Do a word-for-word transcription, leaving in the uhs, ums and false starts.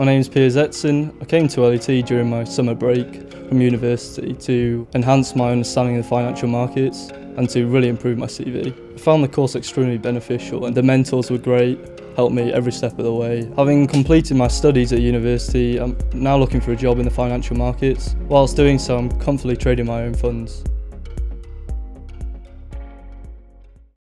My name is Piers Etzen. I came to L A T during my summer break from university to enhance my understanding of the financial markets and to really improve my C V. I found the course extremely beneficial and the mentors were great, helped me every step of the way. Having completed my studies at university, I'm now looking for a job in the financial markets. Whilst doing so, I'm comfortably trading my own funds.